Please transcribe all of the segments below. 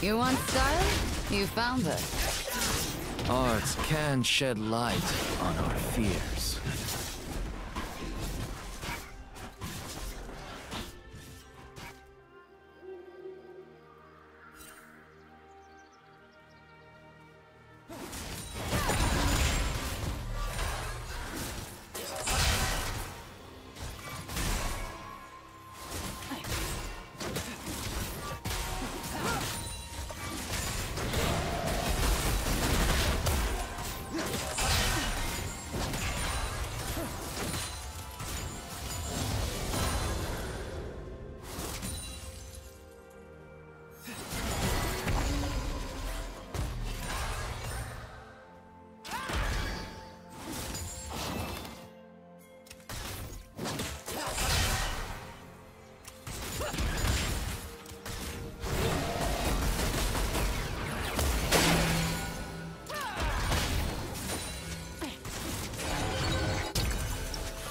You want style? You found it. Arts can shed light on our fears.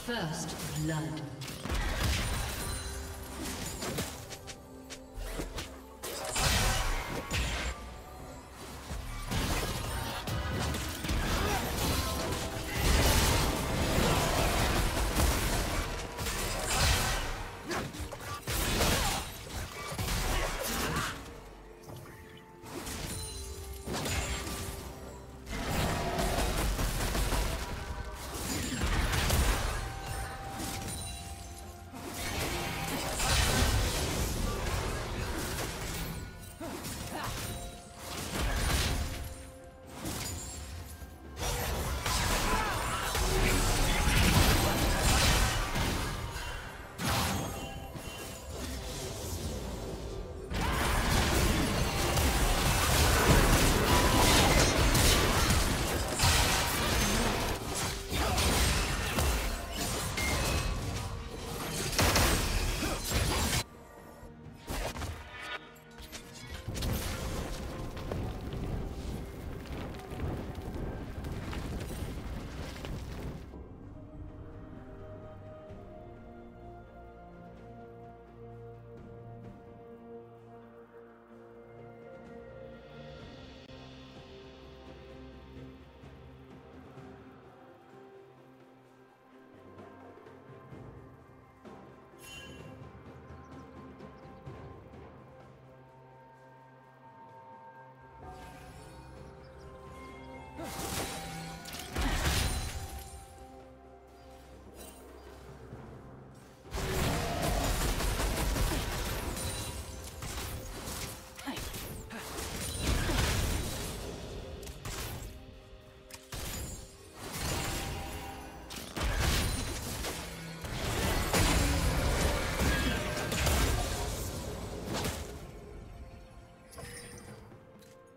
First blood.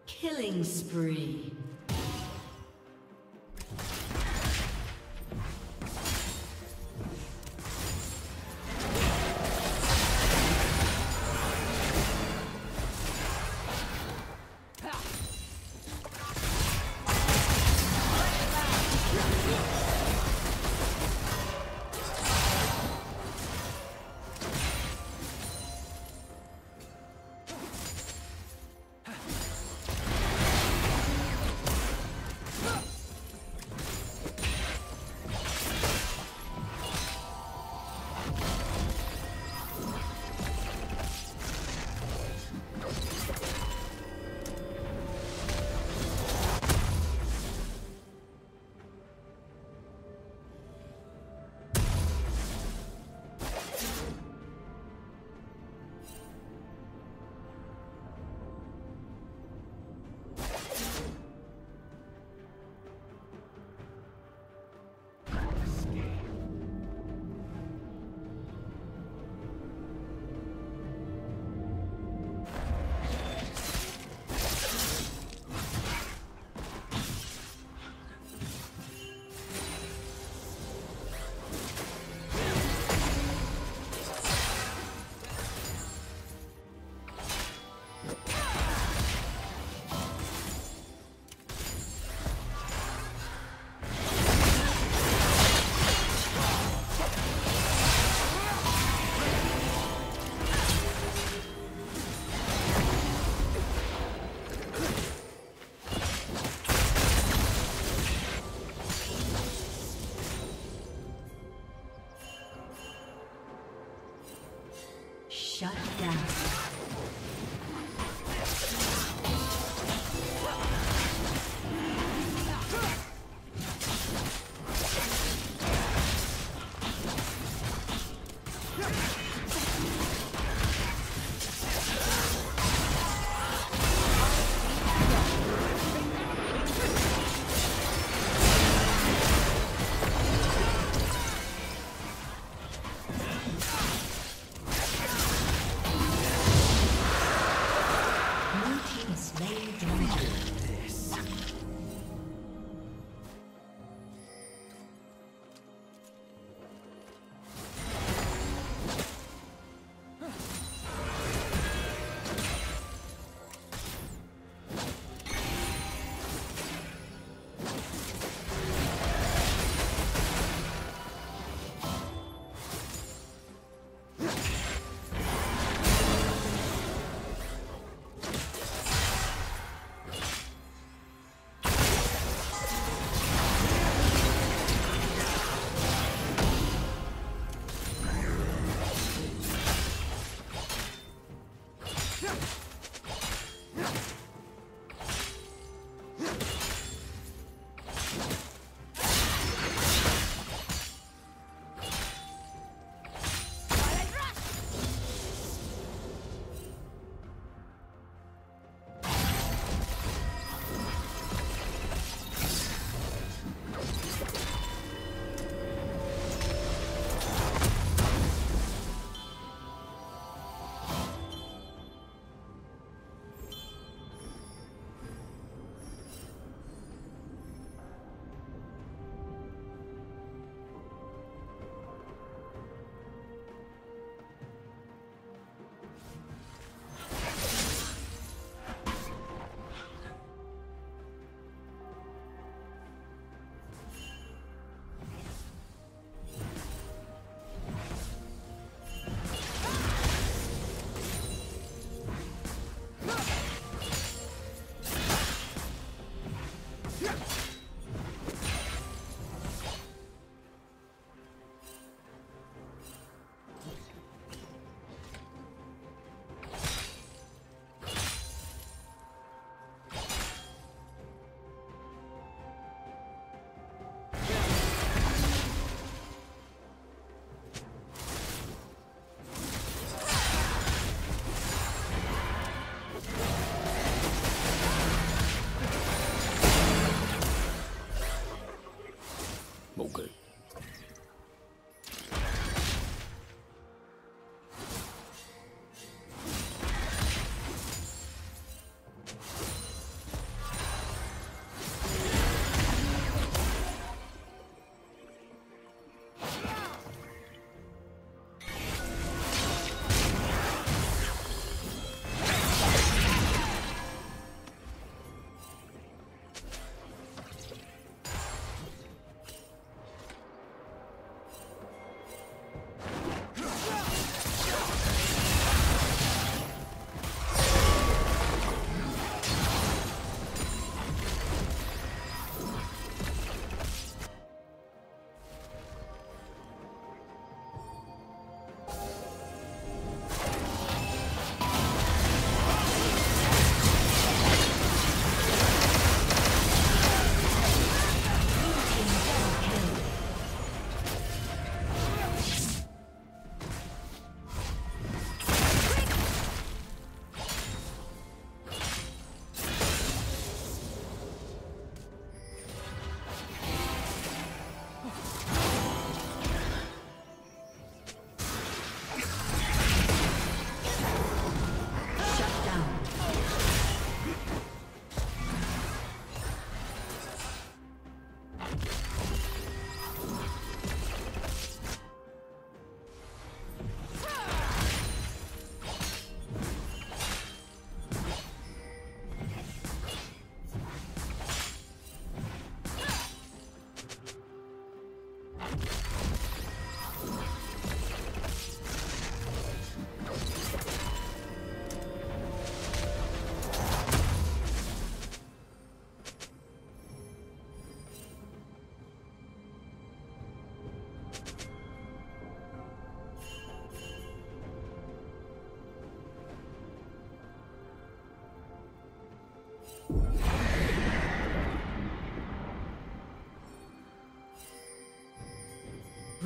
Killing spree.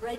Red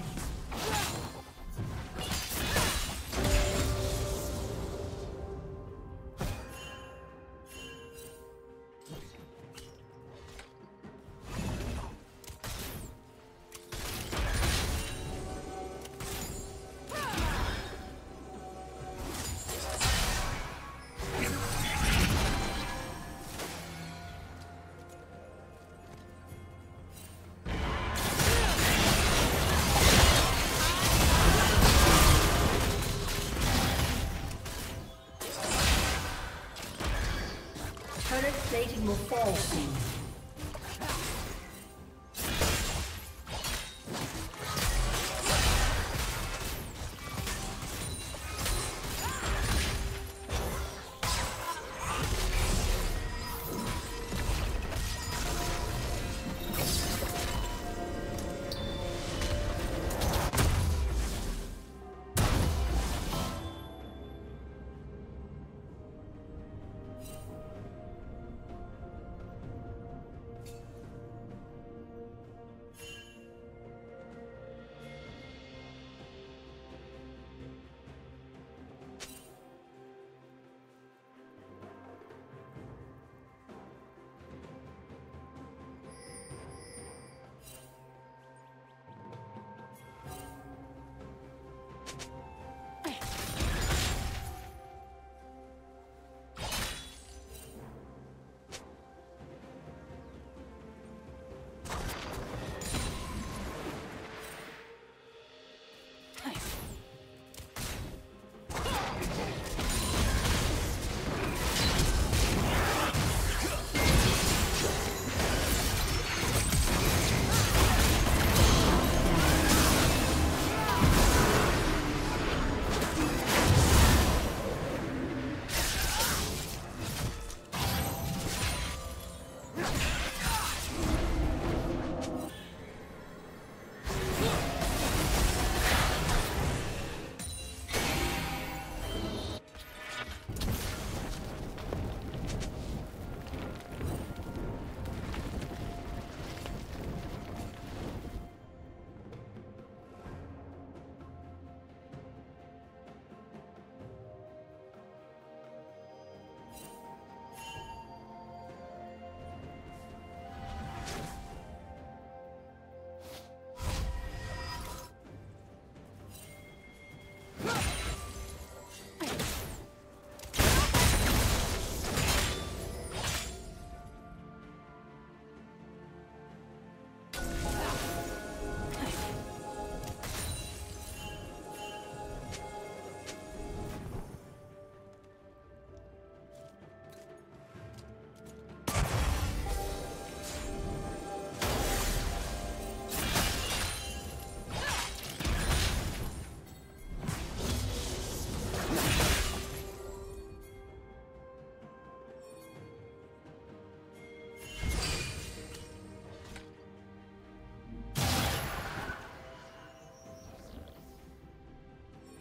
Plating will fall soon.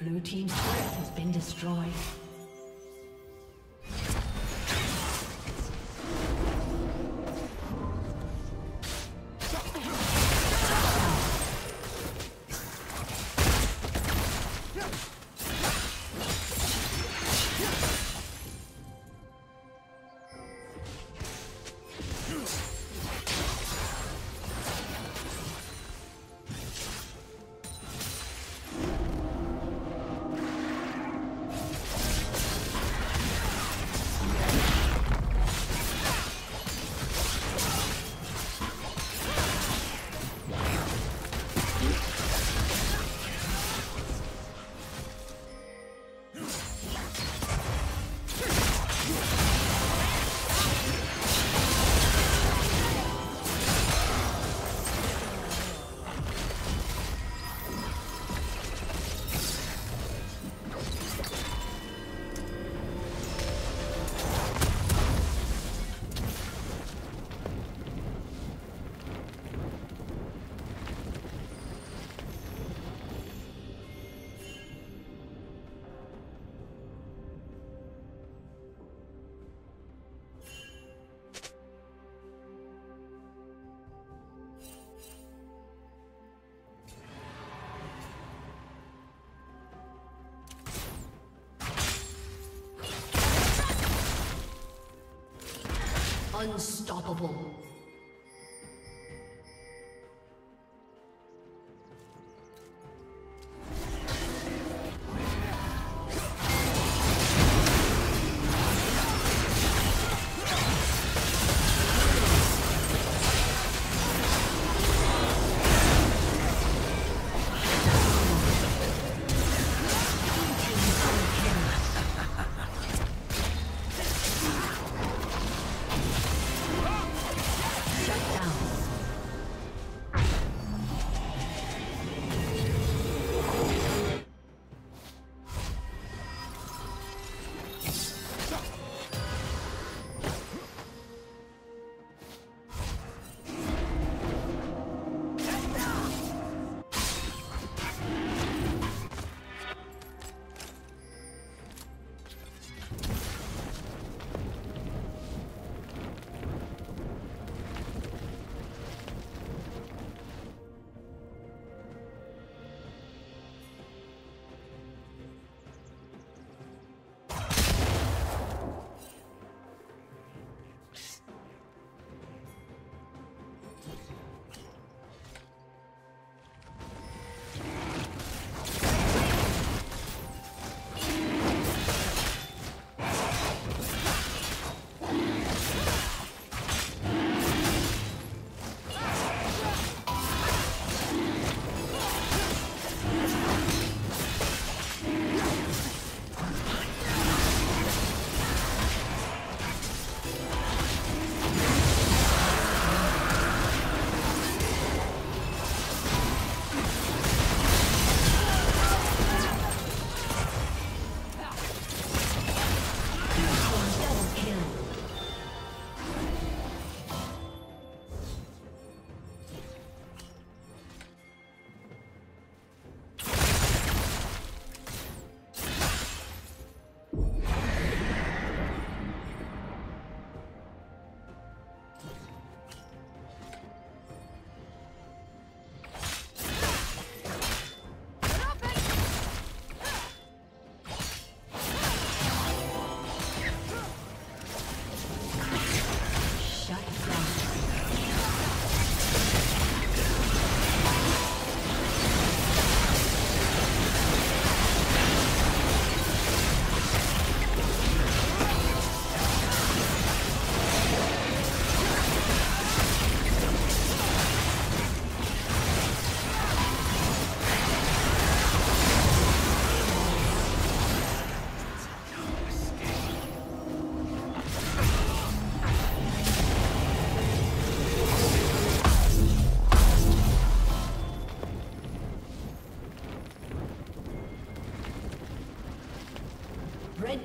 Blue Team's turret has been destroyed. Unstoppable. Red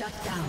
Shut down.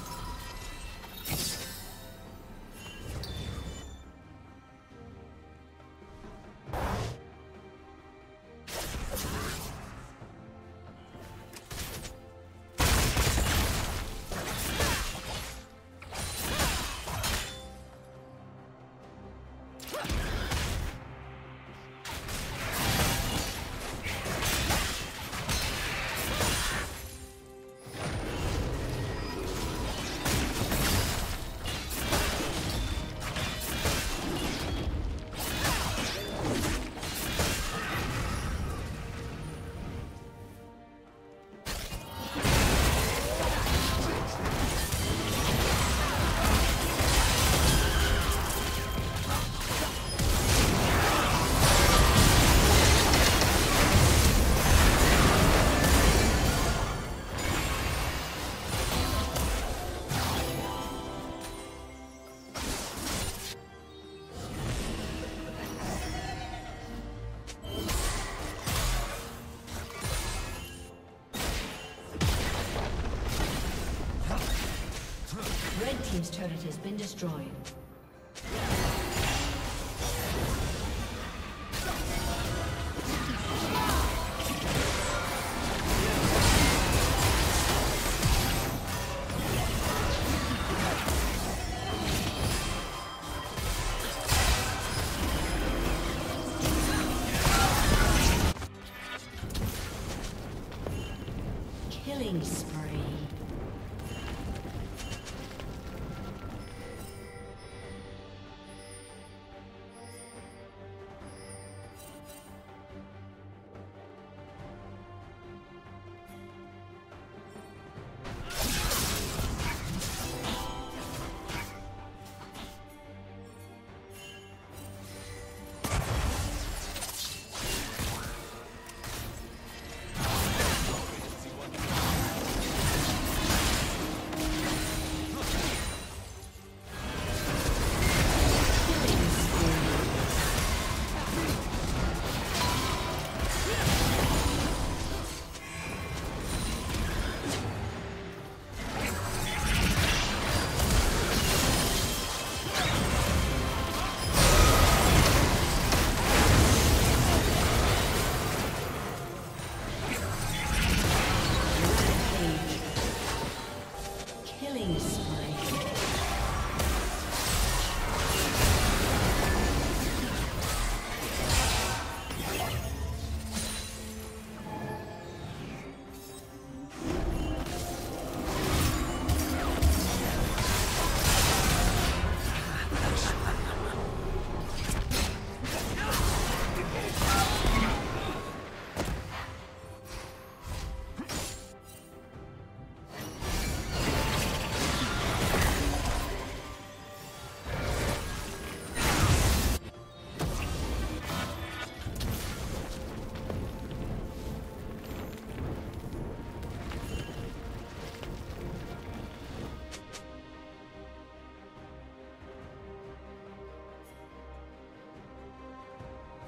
Blue team's turret has been destroyed. Red team's turret has been destroyed.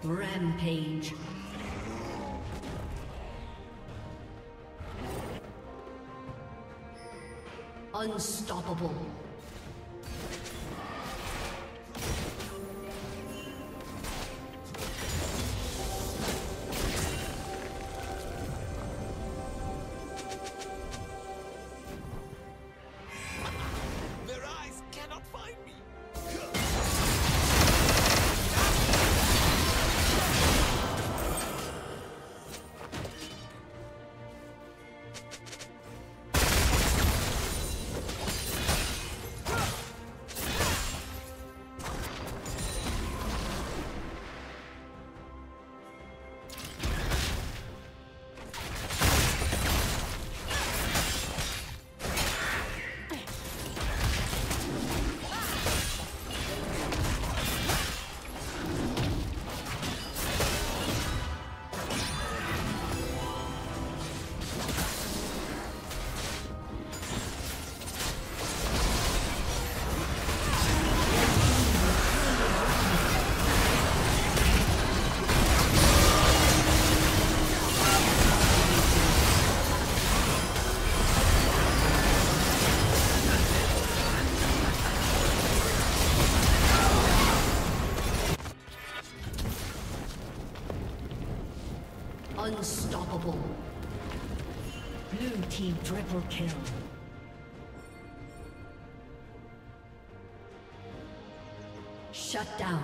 Rampage. Unstoppable. Unstoppable. Blue team triple kill. Shut down.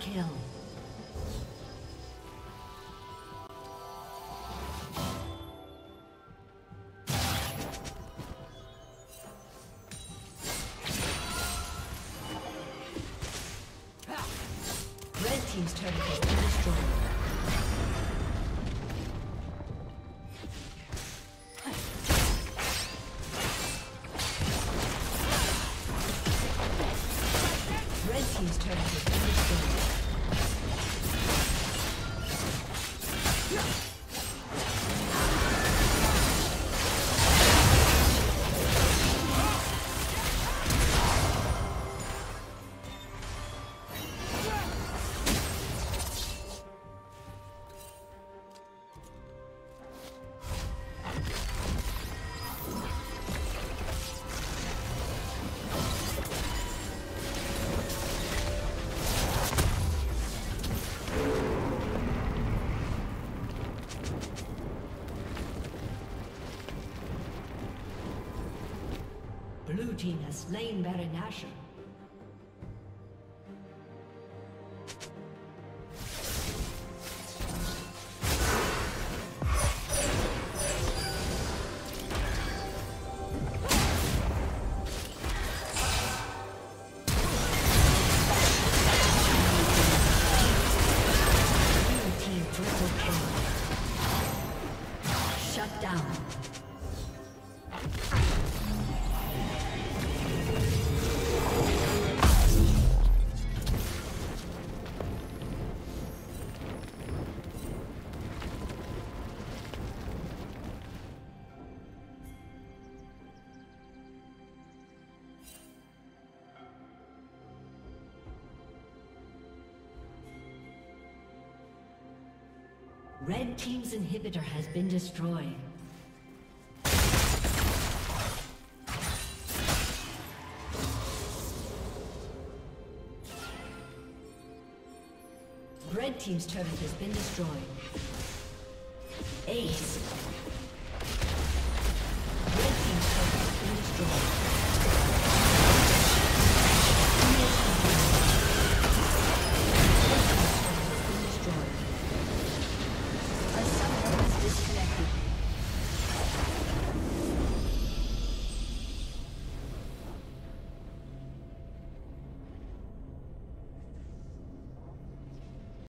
Kill. Red team's turret has been destroyed. team has slain Baron Nashor. Red team's inhibitor has been destroyed. Red team's turret has been destroyed. Ace.